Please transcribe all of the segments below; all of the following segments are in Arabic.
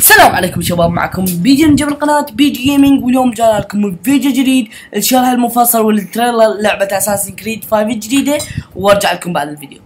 السلام عليكم شباب، معكم بيجي من جبل قناة بيجي جيمنج، واليوم جانا لكم فيديو جديد ان شاء الله المفصل والتريلر لعبة اساسن كريد 5 الجديدة، وارجع لكم بعد الفيديو.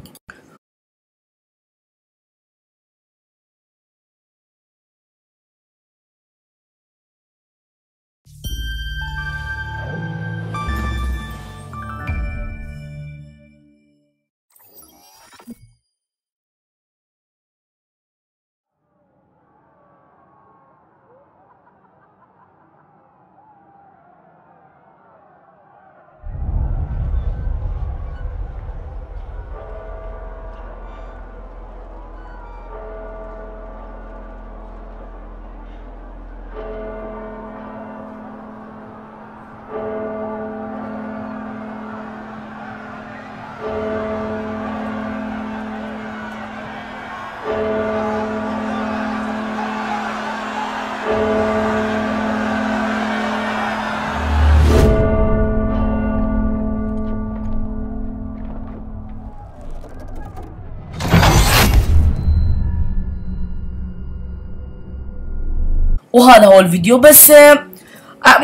وهذا هو الفيديو، بس ما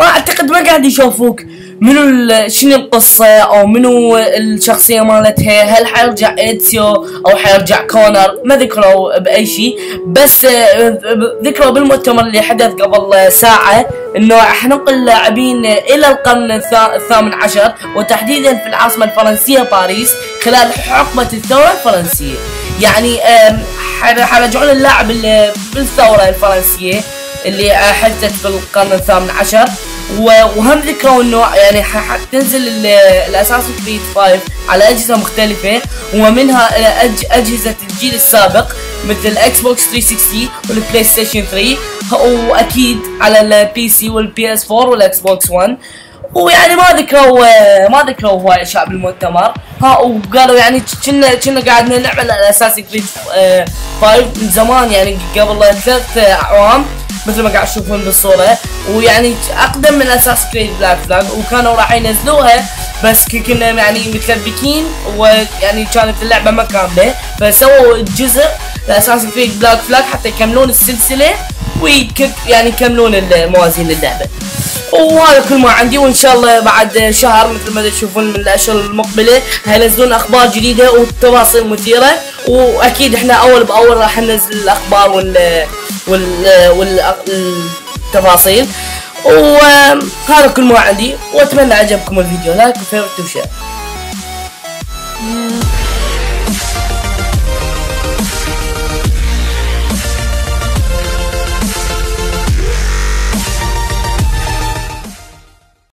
اعتقد ما قاعد يشوفوك منو شنو القصه او منو الشخصيه مالتها، هل حيرجع ايدسيو او حيرجع كونر، ما ذكروا باي شيء، بس ذكروا بالمؤتمر اللي حدث قبل ساعه انه حننقل اللاعبين الى القرن الثامن عشر، وتحديدا في العاصمه الفرنسيه باريس خلال حقبه الثوره الفرنسيه. يعني حرجعون اللاعب بالثوره الفرنسيه اللي حدثت في القرن الثامن عشر، وهم ذكروا انه يعني حتنزل الاساسن كريد 5 على اجهزه مختلفه، ومنها اجهزه الجيل السابق مثل الاكس بوكس 360 والبلاي ستيشن 3، واكيد على البي سي والبي اس 4 والاكس بوكس 1. ويعني ما ذكروا هواي اشياء بالمؤتمر، وقالوا يعني كنا قاعد نلعب على اساسن كريد 5 من زمان، يعني قبل 3 اعوام مثل ما قاعد تشوفون بالصوره، ويعني اقدم من اساس كريد بلاك فلاج، وكانوا راح ينزلوها بس كنا يعني متلبكين، ويعني كانت اللعبه ما كامله، فسووا جزء لاساس كريد بلاك فلاج حتى يكملون السلسله يعني يكملون الموازين للعبه. وهذا كل ما عندي، وان شاء الله بعد شهر مثل ما تشوفون من الاشهر المقبله هينزلون اخبار جديده وتفاصيل مثيره، واكيد احنا اول باول راح ننزل الاخبار والتفاصيل. وهذا كل ما عندي، واتمنى عجبكم الفيديو، لايك وفيرت وشير.